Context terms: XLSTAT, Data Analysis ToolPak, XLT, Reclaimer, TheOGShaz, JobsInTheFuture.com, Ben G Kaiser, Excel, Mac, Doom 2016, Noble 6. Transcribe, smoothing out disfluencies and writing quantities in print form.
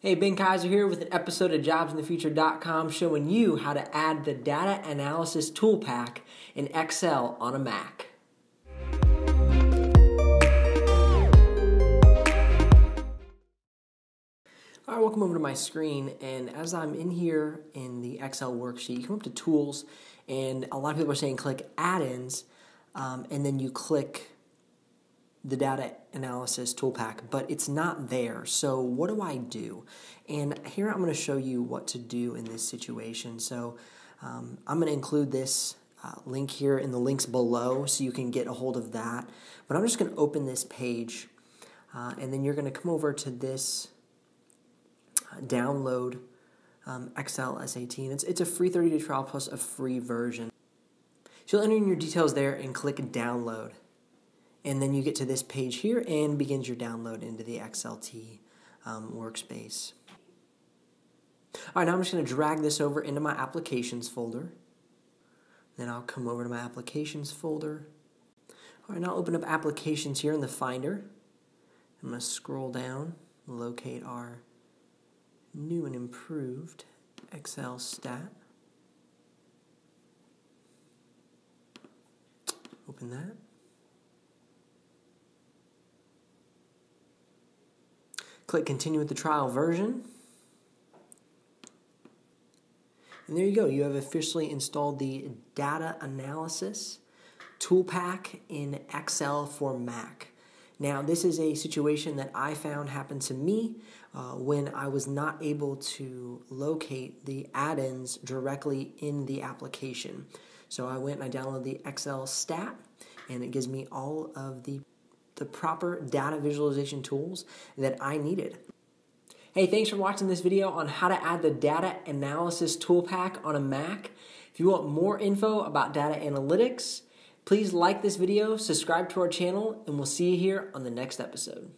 Hey, Ben Kaiser here with an episode of JobsInTheFuture.com showing you how to add the Data Analysis ToolPak in Excel on a Mac. All right, welcome over to my screen, and as I'm in here in the Excel worksheet, you come up to Tools, and a lot of people are saying click Add-ins, and then you click the Data Analysis ToolPak, but it's not there. So what do I do? And here I'm going to show you what to do in this situation. So I'm going to include this link here in the links below so you can get a hold of that. But I'm just going to open this page, and then you're going to come over to this download XLS18. It's a free 30-day trial plus a free version. So you'll enter in your details there and click download. And then you get to this page here and begins your download into the XLT workspace. All right, now I'm just going to drag this over into my applications folder. Then I'll come over to my applications folder. All right, now I'll open up applications here in the Finder. I'm going to scroll down, locate our new and improved XLSTAT. Open that. Click continue with the trial version. And there you go. You have officially installed the Data Analysis ToolPak in Excel for Mac. Now, this is a situation that I found happened to me when I was not able to locate the add-ins directly in the application. So I went and I downloaded the XLSTAT, and it gives me all of the proper data visualization tools that I needed. Hey, thanks for watching this video on how to add the Data Analysis ToolPak on a Mac. If you want more info about data analytics, please like this video, subscribe to our channel, and we'll see you here on the next episode.